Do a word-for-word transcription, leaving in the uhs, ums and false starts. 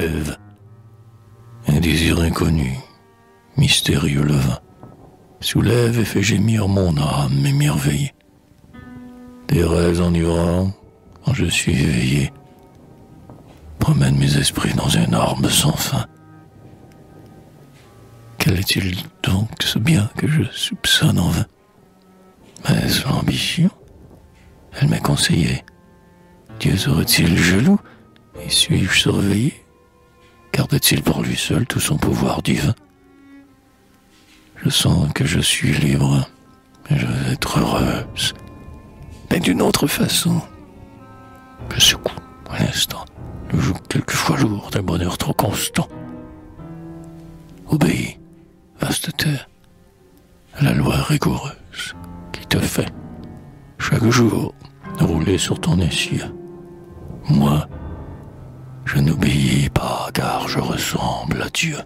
rêve. Un désir inconnu, mystérieux le vin, soulève et fait gémir mon âme émerveillée. Des rêves enivrants, quand je suis éveillé, promène mes esprits dans un orbe sans fin. Quel est-il donc ce bien que je soupçonne en vain? Mais l'ambition, elle m'est conseillée. Dieu serait-il jaloux et suis-je surveillé? Gardait-il pour lui seul tout son pouvoir divin? Je sens que je suis libre, que je vais être heureuse, mais d'une autre façon. Je secoue un instant le joug quelquefois lourd d'un bonheur trop constant. Obéis, vaste terre, à la loi rigoureuse qui te fait chaque jour rouler sur ton essieu. Moi, je n'obéis pas car je ressemble à Dieu.